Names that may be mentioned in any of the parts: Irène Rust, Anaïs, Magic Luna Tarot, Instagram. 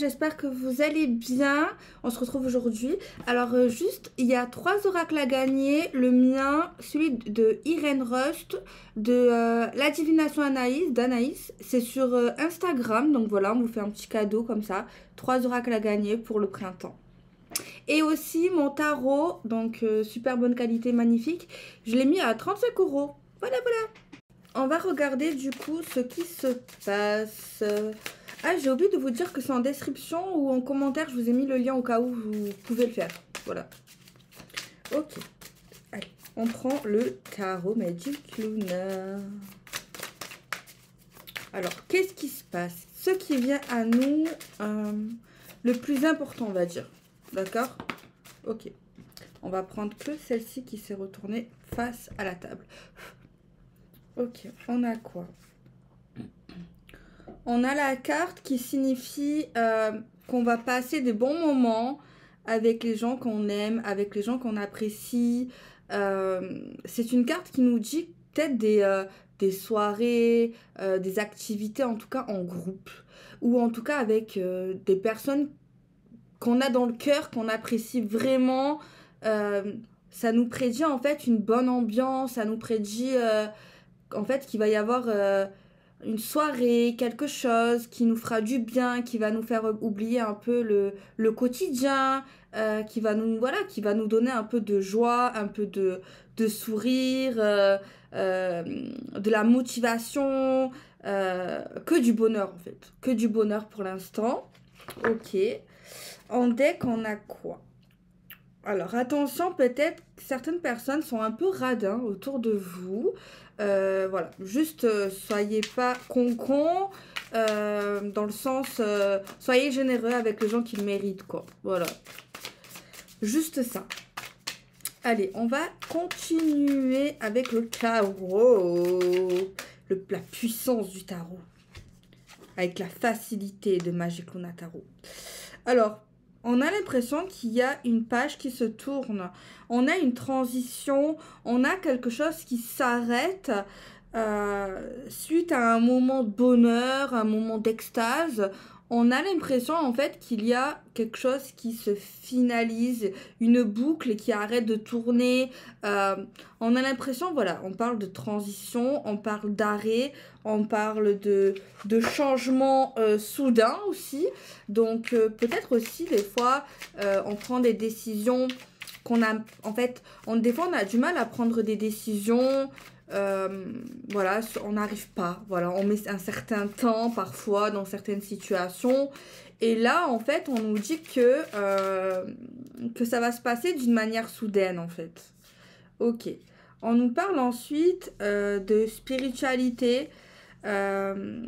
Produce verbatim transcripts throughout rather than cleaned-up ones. J'espère que vous allez bien, on se retrouve aujourd'hui. Alors euh, juste, il y a trois oracles à gagner, le mien, celui de Irène Rust, de euh, la divination Anaïs, d'Anaïs, c'est sur euh, Instagram, donc voilà, on vous fait un petit cadeau comme ça, trois oracles à gagner pour le printemps. Et aussi mon tarot, donc euh, super bonne qualité, magnifique, je l'ai mis à trente-cinq euros, voilà voilà. On va regarder du coup ce qui se passe. Ah, j'ai oublié de vous dire que c'est en description ou en commentaire. Je vous ai mis le lien au cas où vous pouvez le faire. Voilà. Ok. Allez, on prend le tarot Magic Luna. Alors, qu'est-ce qui se passe? Ce qui vient à nous, euh, le plus important, on va dire. D'accord? Ok. On va prendre que celle-ci qui s'est retournée face à la table. Ok, on a quoi? On a la carte qui signifie euh, qu'on va passer des bons moments avec les gens qu'on aime, avec les gens qu'on apprécie. Euh, c'est une carte qui nous dit peut-être des, euh, des soirées, euh, des activités en tout cas en groupe. Ou en tout cas avec euh, des personnes qu'on a dans le cœur, qu'on apprécie vraiment. Euh, ça nous prédit en fait une bonne ambiance, ça nous prédit euh, en fait qu'il va y avoir... Euh, une soirée, quelque chose qui nous fera du bien, qui va nous faire oublier un peu le, le quotidien, euh, qui va nous, voilà, qui va nous donner un peu de joie, un peu de, de sourire, euh, euh, de la motivation, euh, que du bonheur en fait, que du bonheur pour l'instant. Ok, en deck on a quoi? Alors attention, peut-être que certaines personnes sont un peu radins autour de vous. Euh, voilà, juste euh, soyez pas con-con, euh, dans le sens, euh, soyez généreux avec les gens qui le méritent, quoi. Voilà, juste ça. Allez, on va continuer avec le tarot, le, la puissance du tarot, avec la facilité de Magic Luna Tarot. Alors, on a l'impression qu'il y a une page qui se tourne. On a une transition. On a quelque chose qui s'arrête euh, suite à un moment de bonheur, un moment d'extase. On a l'impression en fait qu'il y a quelque chose qui se finalise, une boucle qui arrête de tourner. Euh, on a l'impression, voilà, on parle de transition, on parle d'arrêt, on parle de, de changement euh, soudain aussi. Donc euh, peut-être aussi des fois euh, on prend des décisions qu'on a, en fait, on, des fois on a du mal à prendre des décisions. Euh, voilà, on n'arrive pas, voilà, on met un certain temps parfois dans certaines situations et là en fait on nous dit que, euh, que ça va se passer d'une manière soudaine en fait. Ok, on nous parle ensuite euh, de spiritualité, euh,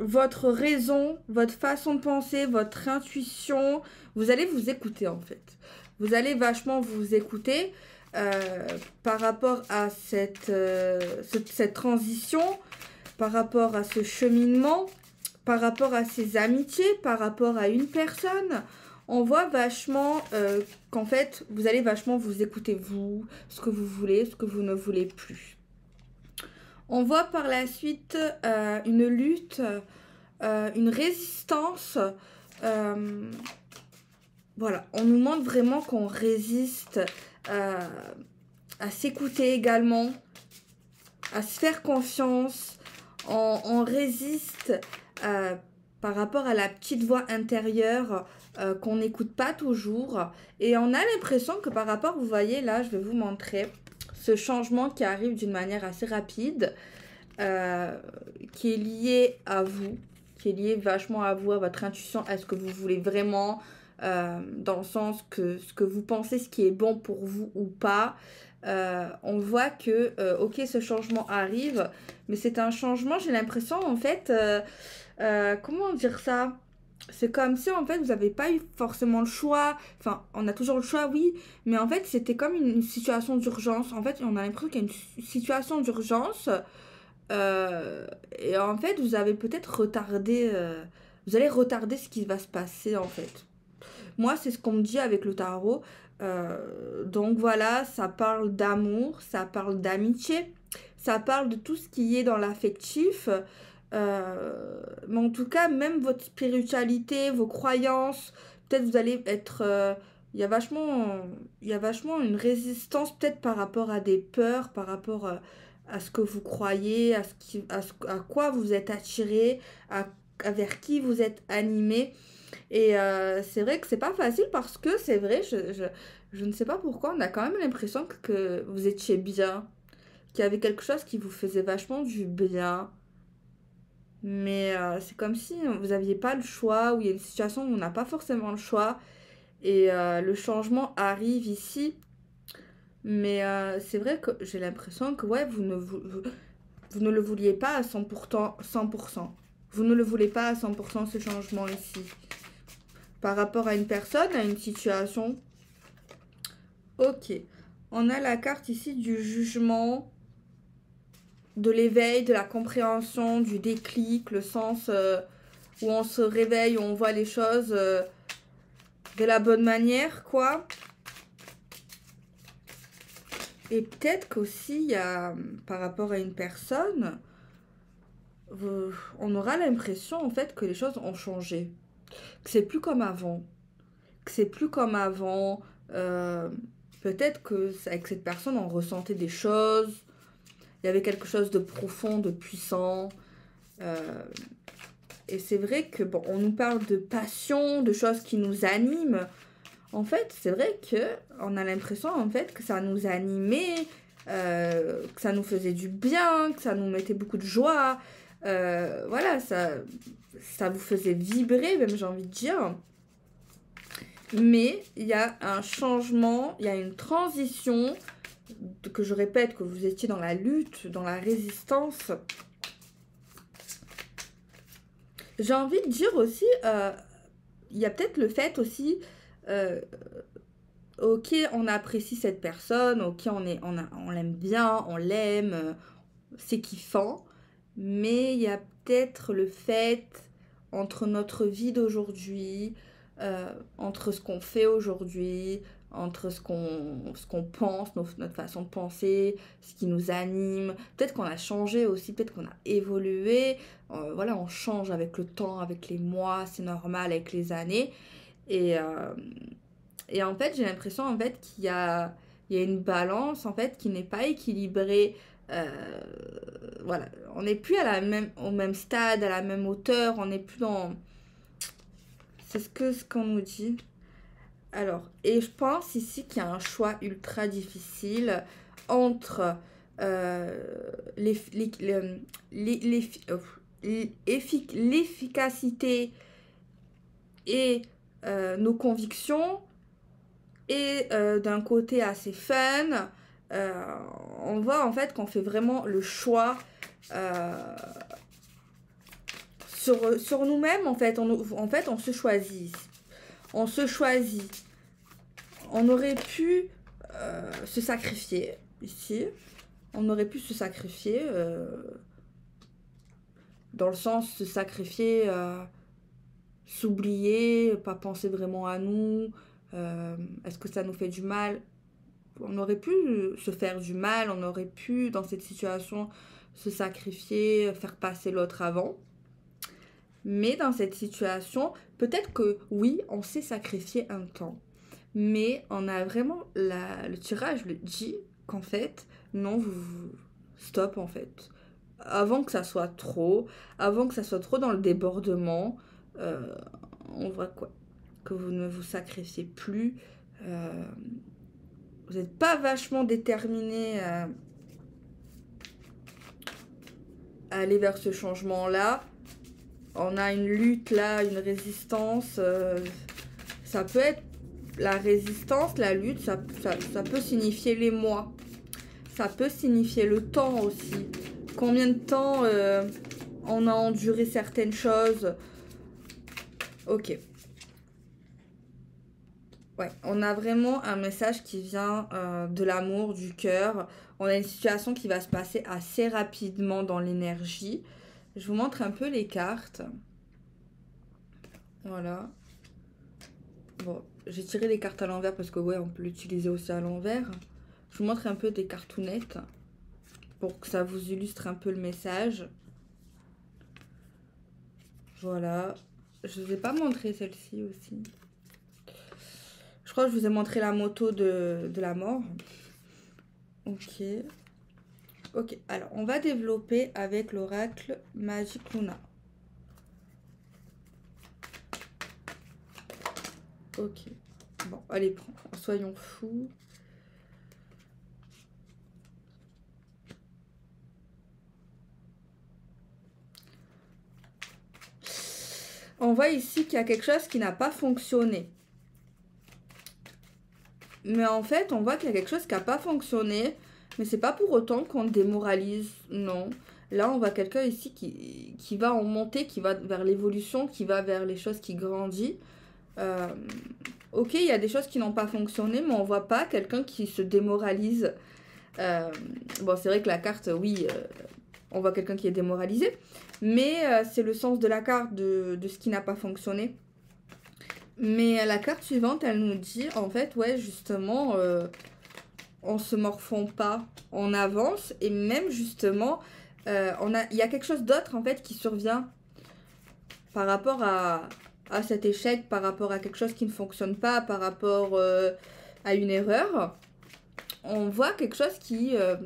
votre raison, votre façon de penser, votre intuition, vous allez vous écouter en fait, vous allez vachement vous écouter. Euh, par rapport à cette, euh, ce, cette transition, par rapport à ce cheminement, par rapport à ses amitiés, par rapport à une personne, on voit vachement euh, qu'en fait, vous allez vachement vous écouter, vous, ce que vous voulez, ce que vous ne voulez plus. On voit par la suite euh, une lutte, euh, une résistance. Euh, voilà, on nous montre vraiment qu'on résiste. Euh, à s'écouter également, à se faire confiance, on, on résiste euh, par rapport à la petite voix intérieure euh, qu'on n'écoute pas toujours et on a l'impression que par rapport, vous voyez là, je vais vous montrer ce changement qui arrive d'une manière assez rapide, euh, qui est lié à vous, qui est lié vachement à vous, à votre intuition, à ce que vous voulez vraiment. Euh, dans le sens que ce que vous pensez, ce qui est bon pour vous ou pas, euh, on voit que, euh, ok, ce changement arrive, mais c'est un changement, j'ai l'impression, en fait, euh, euh, comment dire ça? C'est comme si, en fait, vous n'avez pas eu forcément le choix, enfin, on a toujours le choix, oui, mais en fait, c'était comme une situation d'urgence, en fait, on a l'impression qu'il y a une situation d'urgence, euh, et en fait, vous avez peut-être retardé, euh, vous allez retarder ce qui va se passer, en fait. Moi, c'est ce qu'on me dit avec le tarot. Euh, donc voilà, ça parle d'amour, ça parle d'amitié, ça parle de tout ce qui est dans l'affectif. Euh, mais en tout cas, même votre spiritualité, vos croyances, peut-être vous allez être... Euh, il y a vachement, il y a vachement une résistance peut-être par rapport à des peurs, par rapport à, à ce que vous croyez, à, ce qui, à, ce, à quoi vous êtes attiré, à, à vers qui vous êtes animé. Et euh, c'est vrai que c'est pas facile parce que c'est vrai, je, je, je ne sais pas pourquoi, on a quand même l'impression que, que vous étiez bien, qu'il y avait quelque chose qui vous faisait vachement du bien. Mais euh, c'est comme si vous n'aviez pas le choix, ou il y a une situation où on n'a pas forcément le choix. Et euh, le changement arrive ici. Mais euh, c'est vrai que j'ai l'impression que ouais, vous ne, vous, vous ne le vouliez pas à cent pour cent. Vous ne le voulez pas à cent pour cent ce changement ici. Par rapport à une personne, à une situation. Ok. On a la carte ici du jugement, de l'éveil, de la compréhension, du déclic, le sens euh, où on se réveille, où on voit les choses euh, de la bonne manière, quoi. Et peut-être qu'aussi, il y a, par rapport à une personne, euh, on aura l'impression, en fait, que les choses ont changé. Que c'est plus comme avant. Que c'est plus comme avant. Euh, peut-être qu'avec cette personne, on ressentait des choses. Il y avait quelque chose de profond, de puissant. Euh, et c'est vrai que bon, on nous parle de passion, de choses qui nous animent. En fait, c'est vrai qu'on a l'impression en fait, que ça nous animait, euh, que ça nous faisait du bien, que ça nous mettait beaucoup de joie. Euh, voilà, ça, ça vous faisait vibrer, même j'ai envie de dire. Mais il y a un changement, il y a une transition... que je répète, que vous étiez dans la lutte, dans la résistance. J'ai envie de dire aussi, il euh, y a peut-être le fait aussi, euh, ok, on apprécie cette personne, ok, on, est, on, a, on l'aime bien, on l'aime, c'est kiffant, mais il y a peut-être le fait, entre notre vie d'aujourd'hui, euh, entre ce qu'on fait aujourd'hui, entre ce qu'on ce qu'on pense, nos, notre façon de penser, ce qui nous anime. Peut-être qu'on a changé aussi, peut-être qu'on a évolué. Euh, voilà, on change avec le temps, avec les mois, c'est normal, avec les années. Et, euh, et en fait, j'ai l'impression en fait, qu'il y a, il y a une balance en fait, qui n'est pas équilibrée. Euh, voilà, on n'est plus à la même, au même stade, à la même hauteur, on n'est plus dans... C'est ce que ce qu'on nous dit. Alors, et je pense ici qu'il y a un choix ultra difficile entre euh, l'efficacité et euh, nos convictions et euh, d'un côté assez fun. Euh, on voit en fait qu'on fait vraiment le choix euh, sur, sur nous-mêmes. En fait, on, en fait, on se choisit. On se choisit. On aurait pu euh, se sacrifier, ici. On aurait pu se sacrifier, euh, dans le sens se sacrifier, euh, s'oublier, pas penser vraiment à nous. Euh, est-ce que ça nous fait du mal? On aurait pu se faire du mal, on aurait pu, dans cette situation, se sacrifier, faire passer l'autre avant. Mais dans cette situation, peut-être que oui, on s'est sacrifié un temps. Mais on a vraiment la, le tirage le dit qu'en fait, non, vous, vous stop en fait. Avant que ça soit trop, avant que ça soit trop dans le débordement, euh, on voit quoi? Que vous ne vous sacrifiez plus. Euh, vous n'êtes pas vachement déterminé à, à aller vers ce changement-là. On a une lutte là, une résistance. Euh, ça peut être la résistance, la lutte, ça, ça, ça peut signifier les mois. Ça peut signifier le temps aussi. Combien de temps euh, on a enduré certaines choses. Ok. Ouais, on a vraiment un message qui vient euh, de l'amour, du cœur. On a une situation qui va se passer assez rapidement dans l'énergie. Je vous montre un peu les cartes. Voilà. Bon, j'ai tiré les cartes à l'envers parce que, ouais, on peut l'utiliser aussi à l'envers. Je vous montre un peu des cartounettes pour que ça vous illustre un peu le message. Voilà. Je ne vous ai pas montré celle-ci aussi. Je crois que je vous ai montré la moto de, de la mort. Ok. Ok, alors on va développer avec l'oracle Magic Luna. Ok. Bon, allez, prends. Soyons fous. On voit ici qu'il y a quelque chose qui n'a pas fonctionné. Mais en fait, on voit qu'il y a quelque chose qui n'a pas fonctionné. Mais c'est pas pour autant qu'on démoralise, non. Là, on voit quelqu'un ici qui, qui va en monter, qui va vers l'évolution, qui va vers les choses qui grandissent. Euh, ok, il y a des choses qui n'ont pas fonctionné, mais on voit pas quelqu'un qui se démoralise. Euh, bon, c'est vrai que la carte, oui, euh, on voit quelqu'un qui est démoralisé. Mais euh, c'est le sens de la carte, de, de ce qui n'a pas fonctionné. Mais la carte suivante, elle nous dit, en fait, ouais, justement... Euh, on ne se morfond pas, on avance et même justement, euh, on a, il y a quelque chose d'autre en fait qui survient par rapport à, à cet échec, par rapport à quelque chose qui ne fonctionne pas, par rapport euh, à une erreur. On voit quelque chose qui, euh,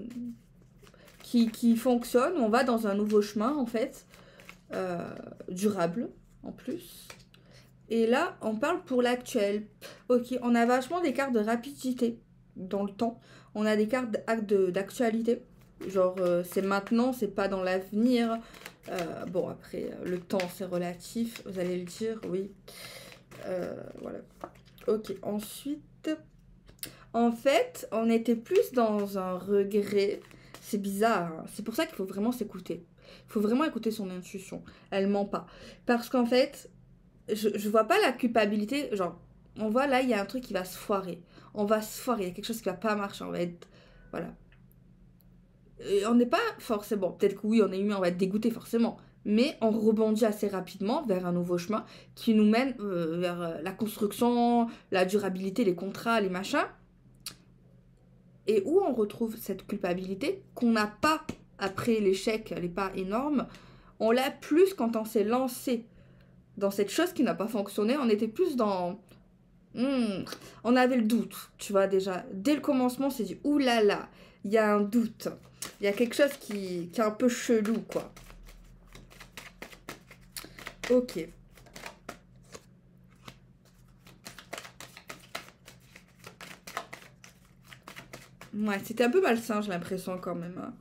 qui, qui fonctionne, on va dans un nouveau chemin en fait, euh, durable en plus. Et là, on parle pour l'actuel. Ok, on a vachement des cartes de rapidité. Dans le temps, on a des cartes d'actualité, genre euh, c'est maintenant, c'est pas dans l'avenir. Euh, bon, après le temps c'est relatif, vous allez le dire, oui. Euh, voilà, ok. Ensuite, en fait, on était plus dans un regret, c'est bizarre, hein. C'est pour ça qu'il faut vraiment s'écouter, il faut vraiment écouter son intuition, elle ment pas, parce qu'en fait, je, je vois pas la culpabilité, genre. On voit là, il y a un truc qui va se foirer. On va se foirer, il y a quelque chose qui va pas marcher. On va être... Voilà. Et on n'est pas forcément... Peut-être que oui, on est humain, on va être dégoûté forcément. Mais on rebondit assez rapidement vers un nouveau chemin qui nous mène euh, vers la construction, la durabilité, les contrats, les machins. Et où on retrouve cette culpabilité qu'on n'a pas après l'échec, elle n'est pas énorme. On l'a plus quand on s'est lancé dans cette chose qui n'a pas fonctionné. On était plus dans... Mmh. On avait le doute, tu vois déjà. Dès le commencement, on s'est dit, oulala, il y a un doute. Il y a quelque chose qui, qui est un peu chelou, quoi. Ok. Ouais, c'était un peu malsain, j'ai l'impression, quand même. Hein.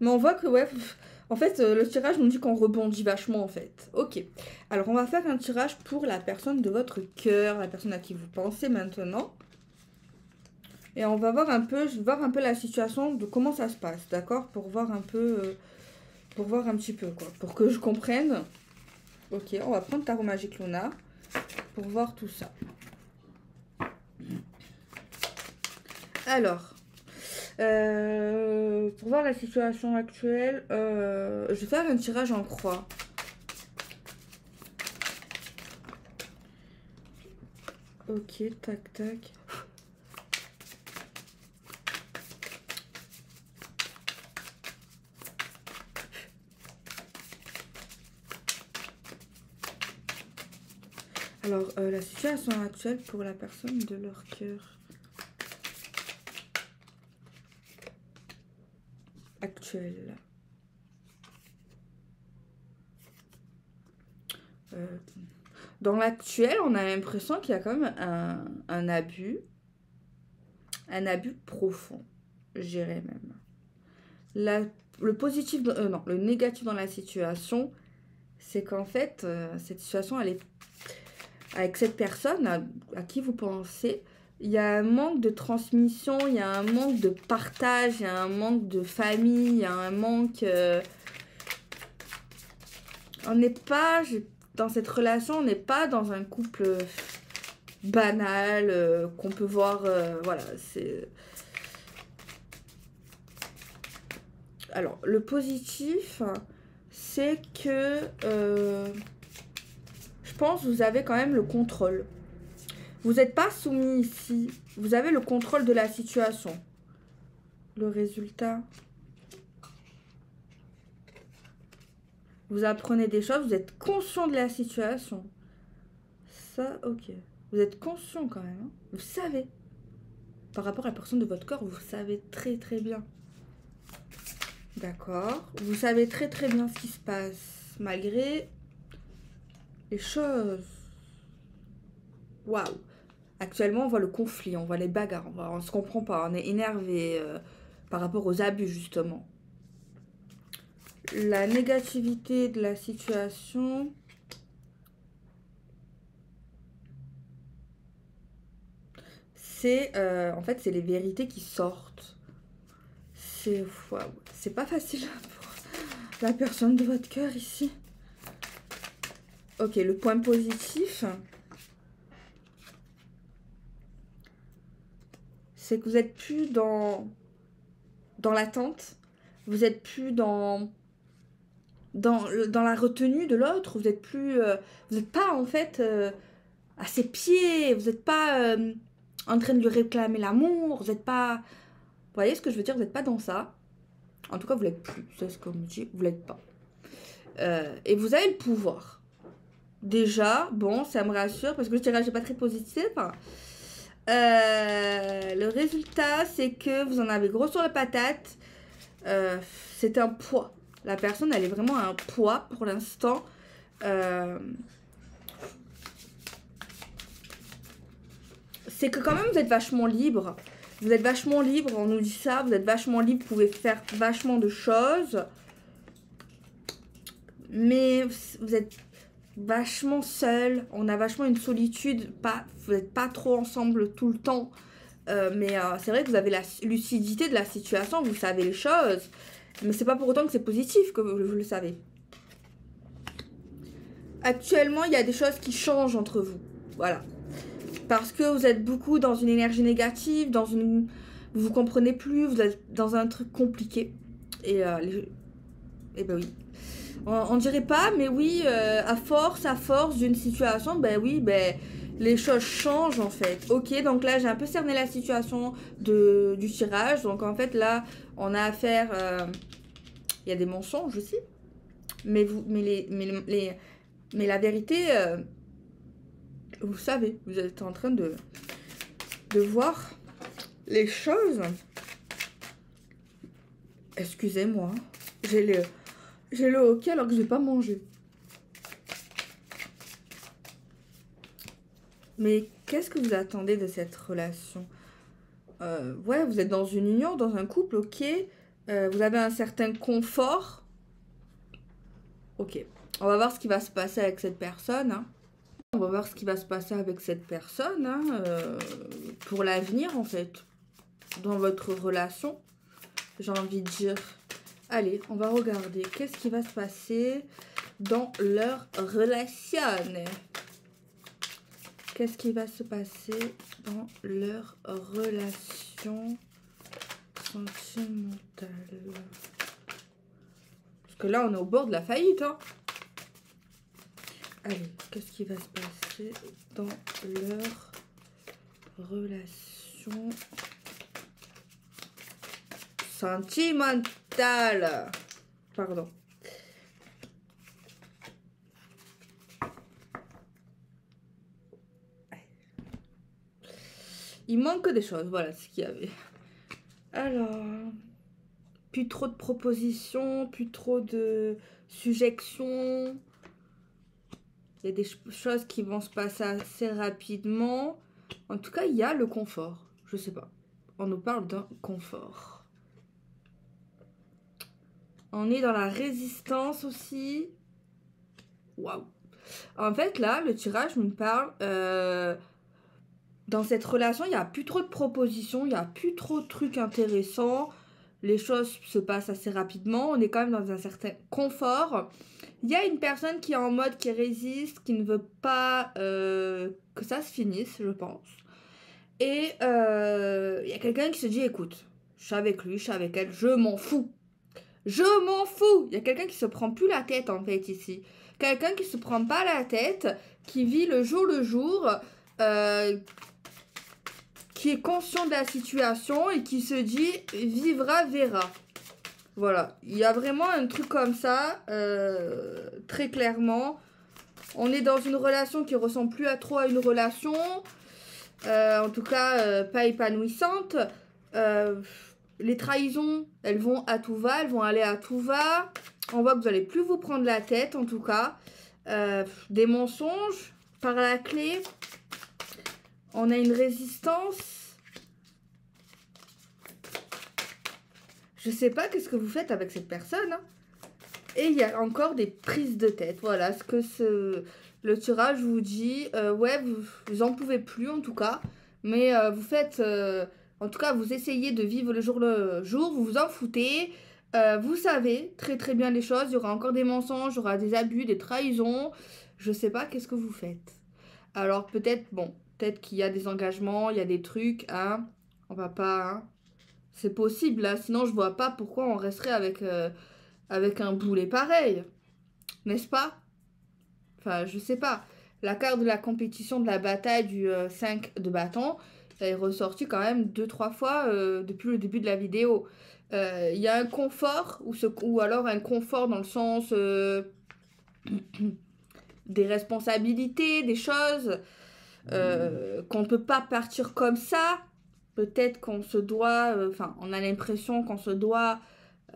Mais on voit que, ouais... Pff, en fait, le tirage nous dit qu'on rebondit vachement, en fait. Ok. Alors, on va faire un tirage pour la personne de votre cœur, la personne à qui vous pensez maintenant. Et on va voir un peu, je vais voir un peu la situation de comment ça se passe, d'accord? Pour voir un peu, pour voir un petit peu, quoi. Pour que je comprenne. Ok, on va prendre Tarot Magic Luna pour voir tout ça. Alors... Euh, pour voir la situation actuelle, euh, je vais faire un tirage en croix. Ok, tac, tac. Alors, euh, la situation actuelle pour la personne de leur cœur. Actuelle. Euh, dans l'actuel, on a l'impression qu'il y a quand même un, un abus, un abus profond, j'irais même. La, le positif, euh, non, le négatif dans la situation, c'est qu'en fait, euh, cette situation, elle est, avec cette personne à, à qui vous pensez, il y a un manque de transmission, il y a un manque de partage, il y a un manque de famille, il y a un manque... Euh... On n'est pas... Dans cette relation, on n'est pas dans un couple banal, euh, qu'on peut voir... Euh, voilà, c'est... Alors, le positif, c'est que... Euh... Je pense que vous avez quand même le contrôle. Vous n'êtes pas soumis ici. Vous avez le contrôle de la situation. Le résultat. Vous apprenez des choses, vous êtes conscient de la situation. Ça, ok. Vous êtes conscient quand même, hein. Vous savez. Par rapport à la personne de votre corps, vous savez très très bien. D'accord. Vous savez très très bien ce qui se passe, malgré les choses. Waouh. Actuellement, on voit le conflit, on voit les bagarres, on, voit, on se comprend pas, on est énervé euh, par rapport aux abus, justement. La négativité de la situation. C'est, euh, en fait, c'est les vérités qui sortent. C'est, waouh, c'est pas facile pour la personne de votre cœur ici. Ok, le point positif, c'est que vous n'êtes plus dans, dans l'attente, vous n'êtes plus dans, dans, dans la retenue de l'autre, vous n'êtes plus, euh, vous n'êtes pas en fait euh, à ses pieds, vous n'êtes pas euh, en train de lui réclamer l'amour, vous n'êtes pas, vous voyez ce que je veux dire, vous n'êtes pas dans ça, en tout cas vous l'êtes plus, c'est ce qu'on me dit, vous l'êtes pas. Euh, et vous avez le pouvoir. Déjà, bon, ça me rassure parce que le tirage n'est pas très positif, hein. Euh, le résultat, c'est que vous en avez gros sur la patate. Euh, c'est un poids. La personne, elle est vraiment un poids pour l'instant. Euh, c'est que quand même, vous êtes vachement libre. Vous êtes vachement libre, on nous dit ça. Vous êtes vachement libre, vous pouvez faire vachement de choses. Mais vous êtes... vachement seul, on a vachement une solitude, pas, vous n'êtes pas trop ensemble tout le temps, euh, mais euh, c'est vrai que vous avez la lucidité de la situation, vous savez les choses, mais c'est pas pour autant que c'est positif que vous, vous le savez. Actuellement, il y a des choses qui changent entre vous, voilà, parce que vous êtes beaucoup dans une énergie négative, dans une, vous vous comprenez plus, vous êtes dans un truc compliqué, et euh, les... eh ben oui. On, on dirait pas, mais oui, euh, à force, à force d'une situation, ben oui, ben les choses changent en fait. Ok, donc là j'ai un peu cerné la situation de, du tirage, donc en fait là on a affaire, euh, il y a des mensonges aussi, mais vous, mais les, mais, les, mais la vérité, euh, vous savez, vous êtes en train de de voir les choses. Excusez-moi, j'ai les J'ai le hoquet alors que je n'ai pas mangé. Mais qu'est-ce que vous attendez de cette relation? euh, Ouais, vous êtes dans une union, dans un couple, ok. Euh, vous avez un certain confort. Ok. On va voir ce qui va se passer avec cette personne. Hein. On va voir ce qui va se passer avec cette personne. Hein, euh, pour l'avenir, en fait. Dans votre relation. J'ai envie de dire... Allez, on va regarder qu'est-ce qui va se passer dans leur relation. Qu'est-ce qui va se passer dans leur relation sentimentale? Parce que là, on est au bord de la faillite, hein. Allez, qu'est-ce qui va se passer dans leur relation sentimentale? Pardon. Il manque des choses, voilà ce qu'il y avait. Alors, plus trop de propositions, plus trop de sujections. Il y a des choses qui vont se passer assez rapidement. En tout cas, il y a le confort. Je sais pas. On nous parle d'un confort. On est dans la résistance aussi. Waouh. En fait, là, le tirage me parle... Euh, dans cette relation, il n'y a plus trop de propositions. Il n'y a plus trop de trucs intéressants. Les choses se passent assez rapidement. On est quand même dans un certain confort. Il y a une personne qui est en mode qui résiste, qui ne veut pas euh, que ça se finisse, je pense. Et euh, il y a quelqu'un qui se dit, écoute, je suis avec lui, je suis avec elle, je m'en fous. Je m'en fous. Il y a quelqu'un qui se prend plus la tête en fait ici. Quelqu'un qui se prend pas la tête, qui vit le jour le jour, euh, qui est conscient de la situation et qui se dit vivra verra. Voilà, il y a vraiment un truc comme ça, euh, très clairement. On est dans une relation qui ressemble plus à trop à une relation, euh, en tout cas euh, pas épanouissante. Euh, les trahisons, elles vont à tout va, elles vont aller à tout va. On voit que vous n'allez plus vous prendre la tête, en tout cas. Euh, des mensonges par la clé. On a une résistance. Je sais pas qu'est-ce que vous faites avec cette personne, hein. Et il y a encore des prises de tête. Voilà ce que ce, le tirage vous dit. Euh, ouais, vous n'en pouvez plus en tout cas. Mais euh, vous faites... Euh, en tout cas, vous essayez de vivre le jour le jour. Vous vous en foutez. Euh, vous savez très très bien les choses. Il y aura encore des mensonges. Il y aura des abus, des trahisons. Je sais pas qu'est-ce que vous faites. Alors peut-être... Bon, peut-être qu'il y a des engagements. Il y a des trucs. Hein. On va pas... Hein. C'est possible. Hein. Sinon, je vois pas pourquoi on resterait avec... Euh, avec un boulet pareil, n'est-ce pas? Enfin, je sais pas. La carte de la compétition de la bataille du euh, cinq de bâton, elle est ressortie quand même deux trois fois euh, depuis le début de la vidéo. Il euh, y a un confort, ou, ce, ou alors un confort dans le sens euh, des responsabilités, des choses, euh, qu'on ne peut pas partir comme ça. Peut-être qu'on se doit, enfin, euh, on a l'impression qu'on se doit...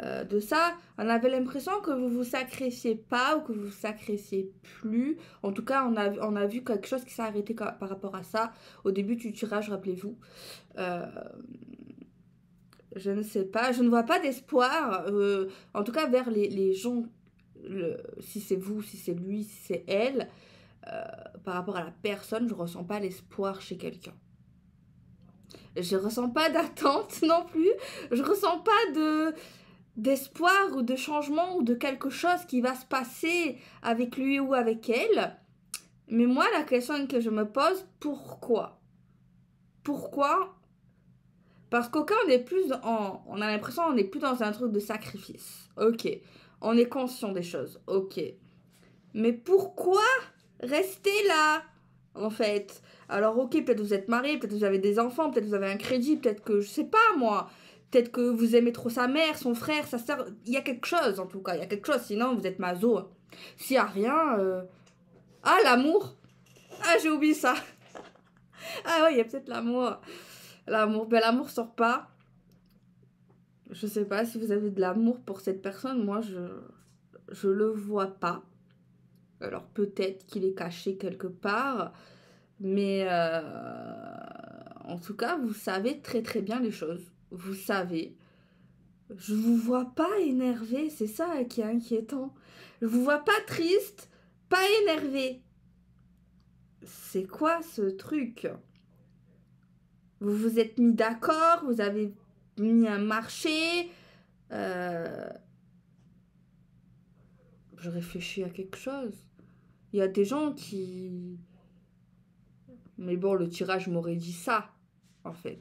Euh, de ça, on avait l'impression que vous vous sacrifiez pas ou que vous vous sacrifiez plus. En tout cas, on a, on a vu quelque chose qui s'est arrêté par rapport à ça au début du tirage, rappelez-vous. Euh, je ne sais pas, je ne vois pas d'espoir, euh, en tout cas vers les, les gens, le, si c'est vous, si c'est lui, si c'est elle, euh, par rapport à la personne, je ne ressens pas l'espoir chez quelqu'un. Je ne ressens pas d'attente non plus, je ne ressens pas de... d'espoir ou de changement ou de quelque chose qui va se passer avec lui ou avec elle. Mais moi, la question que je me pose, pourquoi? Pourquoi? Parce qu'au cas, on est plus en, on a l'impression qu'on n'est plus dans un truc de sacrifice. Ok, on est conscient des choses. Ok, mais pourquoi rester là, en fait? Alors ok, peut-être que vous êtes marié, peut-être que vous avez des enfants, peut-être que vous avez un crédit, peut-être que je sais pas moi. Peut-être que vous aimez trop sa mère, son frère, sa sœur. Il y a quelque chose, en tout cas. Il y a quelque chose, sinon vous êtes maso. S'il n'y a rien... Euh... Ah, l'amour. Ah, j'ai oublié ça. Ah ouais, il y a peut-être l'amour. L'amour, ben l'amour sort pas. Je sais pas si vous avez de l'amour pour cette personne. Moi, je je le vois pas. Alors, peut-être qu'il est caché quelque part. Mais... Euh... En tout cas, vous savez très très bien les choses. Vous savez, je vous vois pas énervé, c'est ça qui est inquiétant. Je vous vois pas triste, pas énervé. C'est quoi ce truc? Vous vous êtes mis d'accord, vous avez mis un marché. Euh... Je réfléchis à quelque chose. Il y a des gens qui... Mais bon, le tirage m'aurait dit ça, en fait.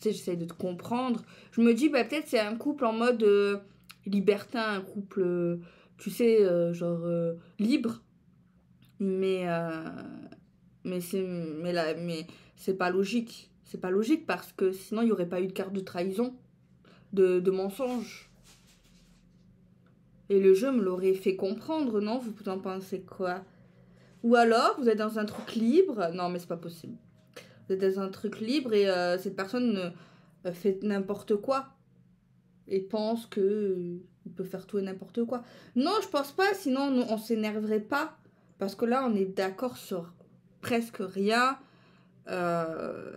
J'essaie de te comprendre. Je me dis, bah, peut-être c'est un couple en mode euh, libertin, un couple, euh, tu sais, euh, genre euh, libre. Mais, euh, mais c'est mais là, mais c'est pas logique. C'est pas logique parce que sinon, il n'y aurait pas eu de carte de trahison, de, de mensonge. Et le jeu me l'aurait fait comprendre, non? Vous en pensez quoi? Ou alors, vous êtes dans un truc libre. Non, mais c'est pas possible. Vous êtes dans un truc libre et euh, cette personne euh, fait n'importe quoi et pense qu'il euh, peut faire tout et n'importe quoi. Non, je pense pas, sinon on s'énerverait pas. Parce que là, on est d'accord sur presque rien. Il euh,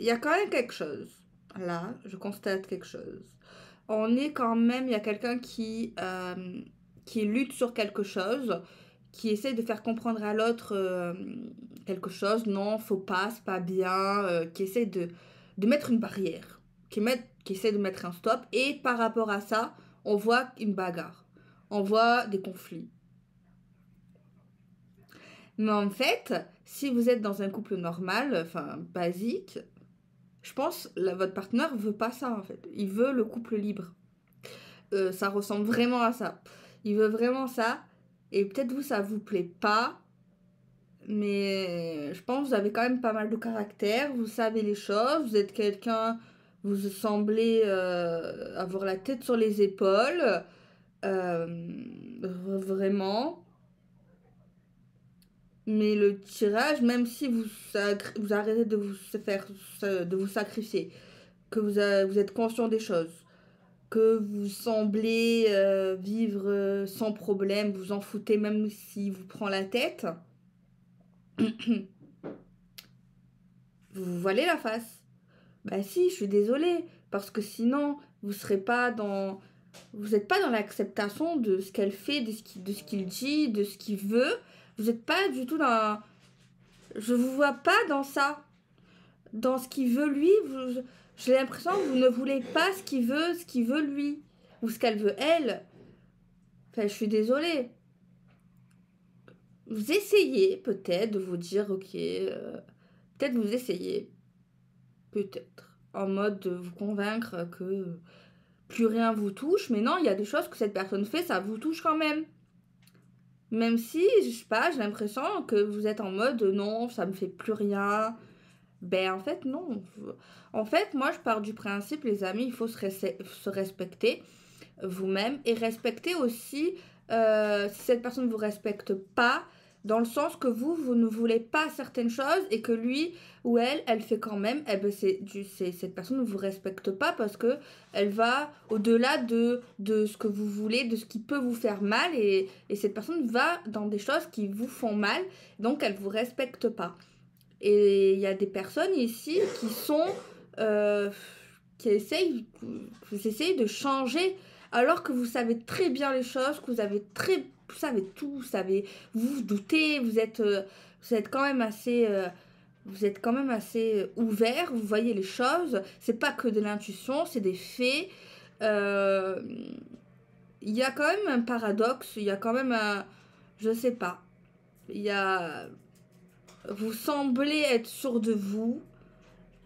y a quand même quelque chose. Là, je constate quelque chose. On est quand même, il y a quelqu'un qui, euh, qui lutte sur quelque chose, qui essaie de faire comprendre à l'autre euh, quelque chose, non, faut pas, c'est pas bien, euh, qui essaie de, de mettre une barrière, qui, met, qui essaie de mettre un stop. Et par rapport à ça, on voit une bagarre, on voit des conflits. Mais en fait, si vous êtes dans un couple normal, enfin, basique, je pense que votre partenaire veut pas ça, en fait. Il veut le couple libre. Euh, ça ressemble vraiment à ça. Il veut vraiment ça. Et peut-être vous, ça vous plaît pas, mais je pense que vous avez quand même pas mal de caractère, vous savez les choses, vous êtes quelqu'un, Vous semblez euh, avoir la tête sur les épaules. Euh, vraiment. Mais le tirage, même si vous, vous arrêtez de vous, faire, de vous sacrifier, que vous, vous êtes conscient des choses, que vous semblez euh, vivre sans problème, vous en foutez même si vous prend la tête, vous vous voilez la face. Bah si, je suis désolée, parce que sinon, vous serez pas dans... Vous n'êtes pas dans l'acceptation de ce qu'elle fait, de ce qu'il de ce qu'il dit, de ce qu'il veut. Vous n'êtes pas du tout dans... Je vous vois pas dans ça. Dans ce qu'il veut lui, vous... j'ai l'impression que vous ne voulez pas ce qu'il veut, ce qu'il veut lui. Ou ce qu'elle veut elle. Enfin, je suis désolée. Vous essayez peut-être de vous dire, ok, euh, peut-être vous essayez. Peut-être, en mode de vous convaincre que plus rien vous touche. Mais non, il y a des choses que cette personne fait, ça vous touche quand même. Même si, je sais pas, j'ai l'impression que vous êtes en mode « non, ça me fait plus rien ». Ben en fait, non. En fait, moi, je pars du principe, les amis, il faut se, res- se respecter vous-même et respecter aussi euh, si cette personne ne vous respecte pas, dans le sens que vous, vous ne voulez pas certaines choses et que lui ou elle, elle fait quand même, eh ben c'est du, c'est, cette personne ne vous respecte pas parce qu'elle va au-delà de, de ce que vous voulez, de ce qui peut vous faire mal et, et cette personne va dans des choses qui vous font mal, donc elle ne vous respecte pas. Et il y a des personnes ici qui sont, euh, qui essayent, vous essayez de changer alors que vous savez très bien les choses, que vous avez très... Vous savez tout, vous savez, vous vous doutez, vous êtes, euh, vous êtes quand même assez, euh, vous êtes quand même assez ouvert, vous voyez les choses. C'est pas que de l'intuition, c'est des faits. Euh, il y a quand même un paradoxe, il y a quand même un, je sais pas. Il y a, vous semblez être sûr de vous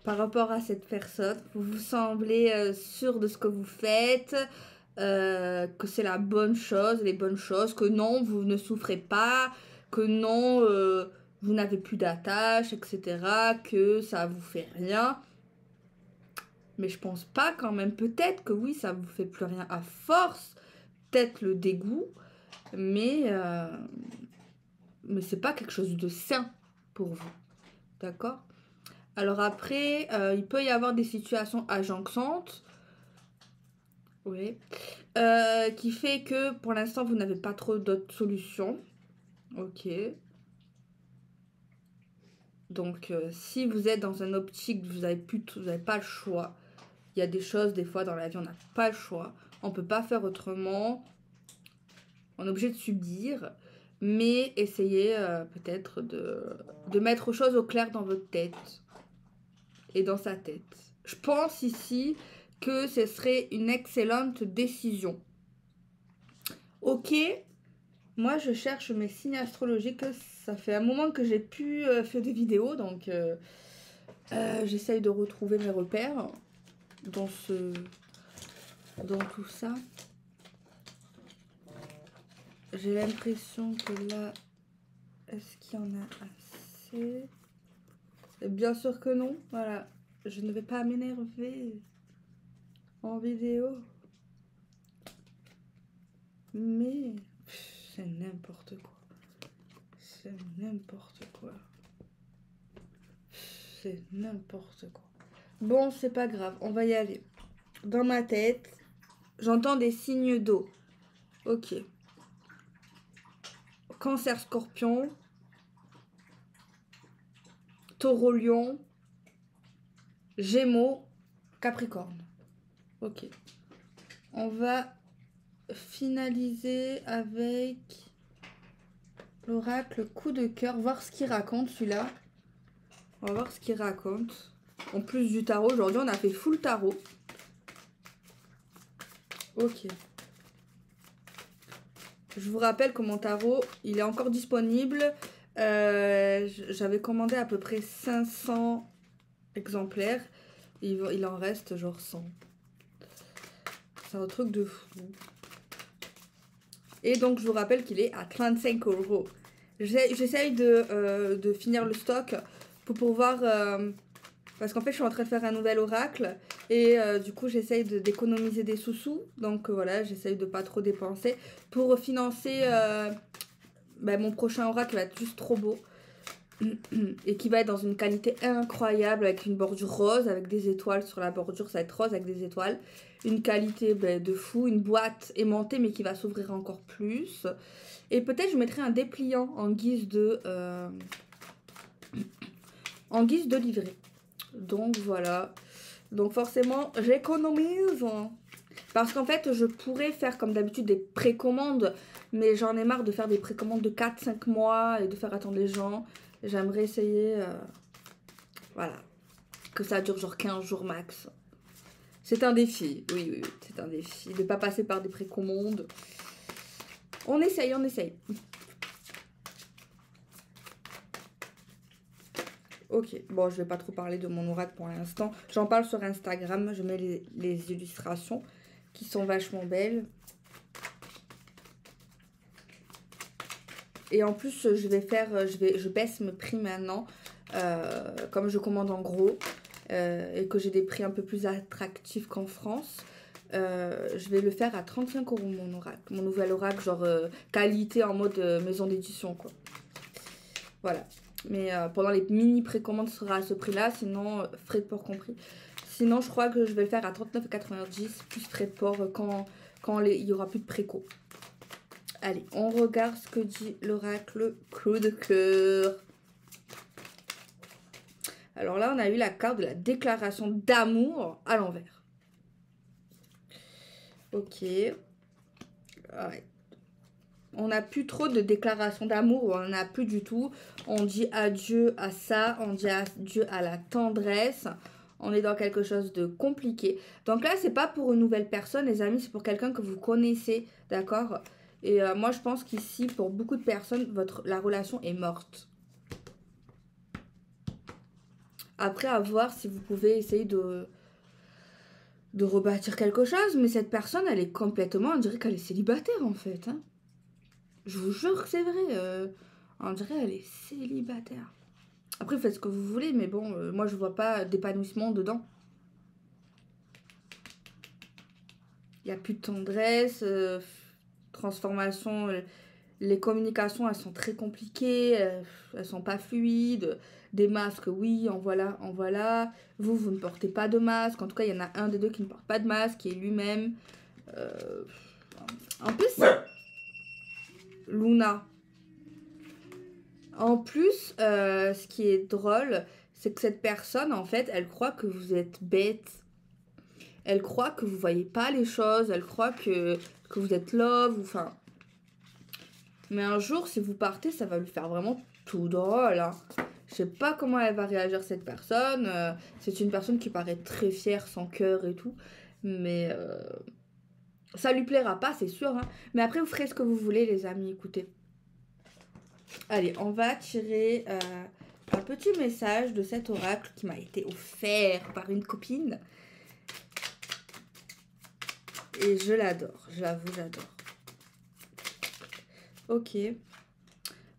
par rapport à cette personne. Vous semblez euh, sûr de ce que vous faites. Euh, que c'est la bonne chose, les bonnes choses, que non, vous ne souffrez pas, que non, euh, vous n'avez plus d'attache, et cetera, que ça vous fait rien. Mais je pense pas quand même, peut-être que oui, ça vous fait plus rien à force, peut-être le dégoût, mais, euh, mais c'est pas quelque chose de sain pour vous, d'accord? Alors après, euh, il peut y avoir des situations agenxantes, oui. Euh, qui fait que pour l'instant vous n'avez pas trop d'autres solutions. Ok. Donc euh, si vous êtes dans une optique, vous n'avez plus, vous n'avez pas le choix. Il y a des choses des fois dans la vie, on n'a pas le choix. On ne peut pas faire autrement. On est obligé de subir. Mais essayez euh, peut-être de, de mettre aux choses au clair dans votre tête. Et dans sa tête. Je pense ici... que ce serait une excellente décision. Ok, moi je cherche mes signes astrologiques, ça fait un moment que j'ai pu euh, faire des vidéos, donc euh, euh, j'essaye de retrouver mes repères dans, ce, dans tout ça. J'ai l'impression que là, est-ce qu'il y en a assez? Bien sûr que non, voilà, je ne vais pas m'énerver en vidéo, mais c'est n'importe quoi, c'est n'importe quoi, c'est n'importe quoi. Bon, c'est pas grave, on va y aller. Dans ma tête, j'entends des signes d'eau. Ok. Cancer, scorpion, taureau, lion, gémeaux, capricorne. Ok, on va finaliser avec l'oracle coup de cœur, voir ce qu'il raconte celui-là. On va voir ce qu'il raconte. En plus du tarot, aujourd'hui on a fait full tarot. Ok. Je vous rappelle que mon tarot, il est encore disponible. Euh, j'avais commandé à peu près cinq cents exemplaires. Il, il en reste genre cent. C'est un truc de fou. Et donc, je vous rappelle qu'il est à trente-cinq euros. J'essaye de, euh, de finir le stock pour pouvoir euh, Parce qu'en fait, je suis en train de faire un nouvel oracle. Et euh, du coup, j'essaye d'économiser de, des sous-sous. Donc euh, voilà, j'essaye de pas trop dépenser. Pour financer euh, ben, mon prochain oracle qui va être juste trop beau. Et qui va être dans une qualité incroyable. Avec une bordure rose, avec des étoiles sur la bordure. Ça va être rose avec des étoiles. Une qualité ben, de fou. Une boîte aimantée mais qui va s'ouvrir encore plus. Et peut-être je mettrai un dépliant en guise de... Euh, en guise de livret. Donc voilà, donc forcément j'économise parce qu'en fait je pourrais faire comme d'habitude des précommandes, mais j'en ai marre de faire des précommandes de quatre cinq mois et de faire attendre les gens. J'aimerais essayer euh, voilà, que ça dure genre quinze jours max. C'est un défi, oui oui, oui c'est un défi de ne pas passer par des précommandes. On essaye, on essaye. Ok, bon, je vais pas trop parler de mon oracle pour l'instant. J'en parle sur Instagram, je mets les, les illustrations qui sont vachement belles. Et en plus, je vais faire, je, vais, je baisse mes prix maintenant, euh, comme je commande en gros, euh, et que j'ai des prix un peu plus attractifs qu'en France. Euh, je vais le faire à trente-cinq euros mon oracle, mon nouvel oracle, genre euh, qualité en mode euh, maison d'édition, quoi. Voilà. Mais euh, pendant les mini précommandes, ce sera à ce prix-là. Sinon, euh, frais de port compris. Sinon, je crois que je vais le faire à trente-neuf quatre-vingt-dix plus frais de port euh, quand, quand les, il n'y aura plus de préco. Allez, on regarde ce que dit l'oracle coup de cœur. Alors là, on a eu la carte de la déclaration d'amour à l'envers. Ok. Ouais. On n'a plus trop de déclarations d'amour, on n'en a plus du tout. On dit adieu à ça, on dit adieu à la tendresse. On est dans quelque chose de compliqué. Donc là, c'est pas pour une nouvelle personne, les amis, c'est pour quelqu'un que vous connaissez, d'accord? Et euh, moi, je pense qu'ici, pour beaucoup de personnes, votre, la relation est morte. Après, à voir si vous pouvez essayer de... de rebâtir quelque chose. Mais cette personne, elle est complètement... On dirait qu'elle est célibataire, en fait, hein. Je vous jure que c'est vrai. Euh, on dirait elle est célibataire. Après, faites ce que vous voulez, mais bon, euh, moi, je vois pas d'épanouissement dedans. Il n'y a plus de tendresse, euh, transformation. Euh, les communications, elles sont très compliquées. Euh, elles sont pas fluides. Des masques, oui, en voilà, en voilà. Vous, vous ne portez pas de masque. En tout cas, il y en a un des deux qui ne porte pas de masque, qui est lui-même. Euh, en plus... Luna. En plus, euh, ce qui est drôle, c'est que cette personne, en fait, elle croit que vous êtes bête. Elle croit que vous ne voyez pas les choses. Elle croit que, que vous êtes love. Enfin. Mais un jour, si vous partez, ça va lui faire vraiment tout drôle. Hein. Je ne sais pas comment elle va réagir, cette personne. Euh, c'est une personne qui paraît très fière, sans cœur et tout. Mais... Euh... ça lui plaira pas, c'est sûr. Hein. Mais après, vous ferez ce que vous voulez, les amis. Écoutez. Allez, on va tirer euh, un petit message de cet oracle qui m'a été offert par une copine. Et je l'adore. J'avoue, j'adore. Ok.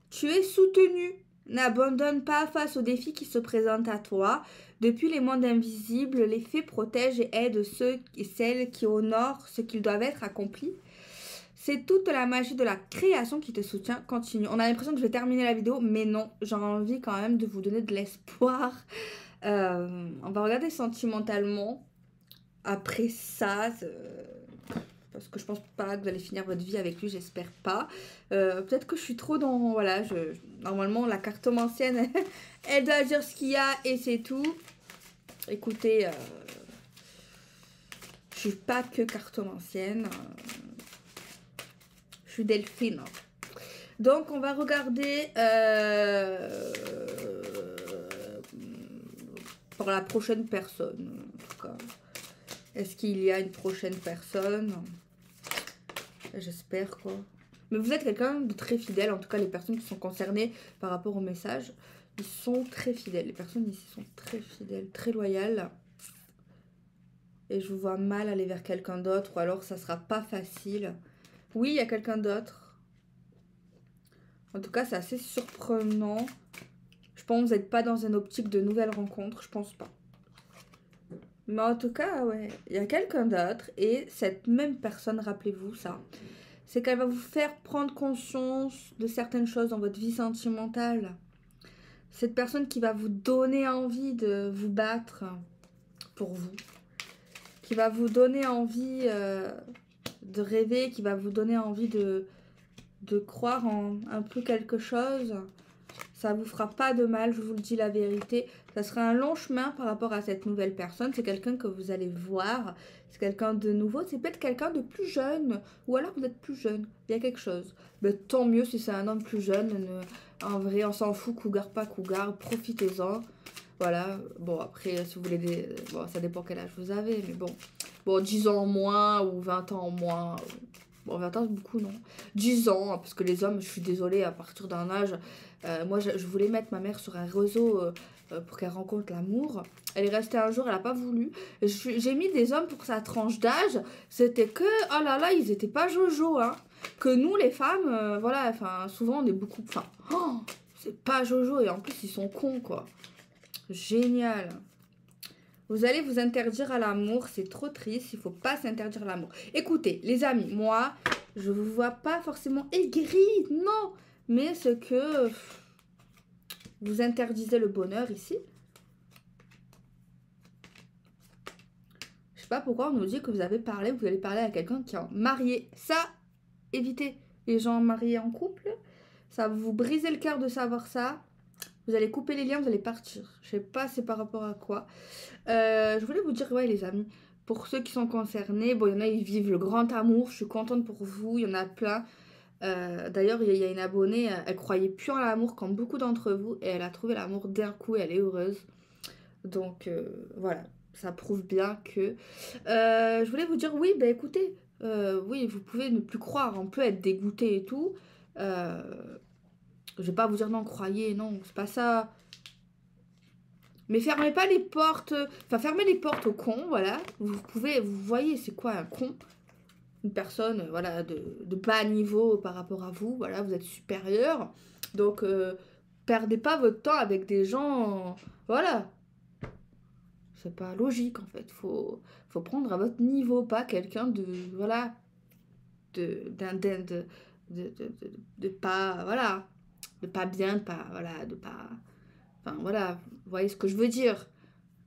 Tu es soutenu. N'abandonne pas face aux défis qui se présentent à toi. Depuis les mondes invisibles, les fées protègent et aident ceux et celles qui honorent ce qu'ils doivent être accomplis. C'est toute la magie de la création qui te soutient. Continue. On a l'impression que je vais terminer la vidéo, mais non. J'ai envie quand même de vous donner de l'espoir. Euh, on va regarder sentimentalement. Après ça... parce que je pense pas que vous allez finir votre vie avec lui, j'espère pas. Euh, Peut-être que je suis trop dans... Voilà, je, normalement, la cartomancienne, elle doit dire ce qu'il y a et c'est tout. Écoutez, euh, je suis pas que cartomancienne. Je suis Delphine. Donc, on va regarder... Euh, pour la prochaine personne, en tout cas. Est-ce qu'il y a une prochaine personne? J'espère, quoi. Mais vous êtes quelqu'un de très fidèle. En tout cas, les personnes qui sont concernées par rapport au message, ils sont très fidèles. Les personnes ici sont très fidèles, très loyales. Et je vous vois mal aller vers quelqu'un d'autre. Ou alors, ça sera pas facile. Oui, il y a quelqu'un d'autre. En tout cas, c'est assez surprenant. Je pense que vous n'êtes pas dans une optique de nouvelles rencontres. Je pense pas. Mais en tout cas, ouais, il y a quelqu'un d'autre et cette même personne, rappelez-vous ça, c'est qu'elle va vous faire prendre conscience de certaines choses dans votre vie sentimentale. Cette personne qui va vous donner envie de vous battre pour vous, qui va vous donner envie euh, de rêver, qui va vous donner envie de, de croire en un peu quelque chose. Ça ne vous fera pas de mal, je vous le dis la vérité. Ça sera un long chemin par rapport à cette nouvelle personne. C'est quelqu'un que vous allez voir. C'est quelqu'un de nouveau. C'est peut-être quelqu'un de plus jeune. Ou alors vous êtes plus jeune. Il y a quelque chose. Mais tant mieux si c'est un homme plus jeune. Ne... En vrai, on s'en fout. Cougar, pas cougar. Profitez-en. Voilà. Bon, après, si vous voulez... Des... Bon, ça dépend quel âge vous avez. Mais bon. Bon, dix ans en moins ou vingt ans en moins... Bon, vingt ans, c'est beaucoup, non? dix ans, parce que les hommes, je suis désolée, à partir d'un âge... Euh, moi, je, je voulais mettre ma mère sur un réseau euh, pour qu'elle rencontre l'amour. Elle est restée un jour, elle n'a pas voulu. J'ai mis des hommes pour sa tranche d'âge. C'était que, oh là là, ils n'étaient pas jojo, hein. Que nous, les femmes, euh, voilà, enfin, souvent, on est beaucoup... Enfin, oh, c'est pas jojo, et en plus, ils sont cons, quoi. Génial. Vous allez vous interdire à l'amour, c'est trop triste, il ne faut pas s'interdire à l'amour. Écoutez, les amis, moi, je ne vous vois pas forcément aigrie, non. Mais ce que vous interdisez le bonheur ici. Je ne sais pas pourquoi on nous dit que vous avez parlé, vous allez parler à quelqu'un qui est marié. Ça, évitez les gens mariés en couple. Ça va vous briser le cœur de savoir ça. Vous allez couper les liens, vous allez partir. Je sais pas c'est par rapport à quoi. Euh, je voulais vous dire, ouais les amis, pour ceux qui sont concernés, bon il y en a ils vivent le grand amour, je suis contente pour vous, il y en a plein. Euh, D'ailleurs il y a une abonnée, elle croyait plus en l'amour comme beaucoup d'entre vous et elle a trouvé l'amour d'un coup et elle est heureuse. Donc euh, voilà, ça prouve bien que... Euh, je voulais vous dire, oui, bah écoutez, euh, oui vous pouvez ne plus croire, on peut être dégoûté et tout. Euh... Je vais pas vous dire non, croyez, non, c'est pas ça. Mais fermez pas les portes, enfin fermez les portes aux cons, voilà. Vous pouvez, vous voyez c'est quoi un con? Une personne, voilà, de, de bas niveau par rapport à vous, voilà, vous êtes supérieur. Donc, euh, perdez pas votre temps avec des gens, voilà. C'est pas logique en fait, faut, faut prendre à votre niveau, pas quelqu'un de, voilà, de, d'un, d'un, de, de, de, de, de pas, voilà. De pas bien, de pas, voilà, de pas... Enfin, voilà, vous voyez ce que je veux dire.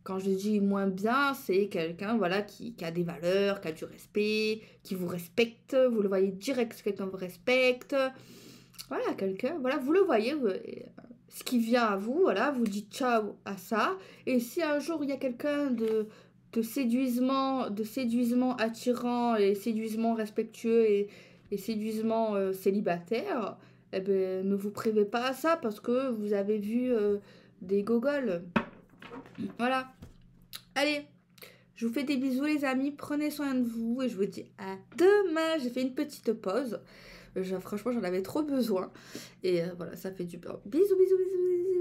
Quand je dis moins bien, c'est quelqu'un, voilà, qui, qui a des valeurs, qui a du respect, qui vous respecte, vous le voyez direct, si quelqu'un vous respecte. Voilà, quelqu'un, voilà, vous le voyez, vous, ce qui vient à vous, voilà, vous dites ciao à ça. Et si un jour, il y a quelqu'un de, de séduisement, de séduisement attirant et séduisement respectueux et, et séduisement euh, célibataire... Eh ben, ne vous privez pas à ça parce que vous avez vu euh, des gogoles. Voilà. Allez, je vous fais des bisous les amis. Prenez soin de vous et je vous dis à demain. J'ai fait une petite pause. Je, franchement, j'en avais trop besoin. Et euh, voilà, ça fait du bien. Bisous, bisous, bisous, bisous.